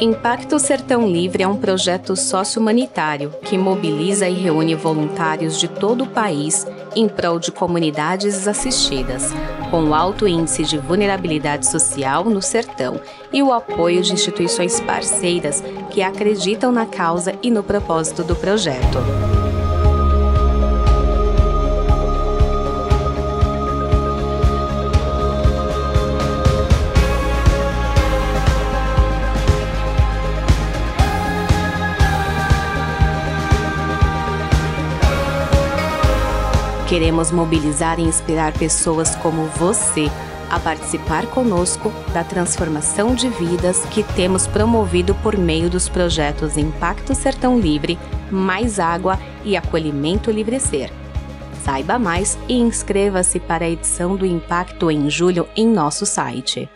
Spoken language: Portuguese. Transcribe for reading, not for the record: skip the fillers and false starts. Impacto Sertão Livre é um projeto sócio-humanitário que mobiliza e reúne voluntários de todo o país em prol de comunidades assistidas, com alto índice de vulnerabilidade social no sertão e o apoio de instituições parceiras que acreditam na causa e no propósito do projeto. Queremos mobilizar e inspirar pessoas como você a participar conosco da transformação de vidas que temos promovido por meio dos projetos Impacto Sertão Livre, Mais Água e Acolhimento Livrecer. Saiba mais e inscreva-se para a edição do Impacto em julho em nosso site.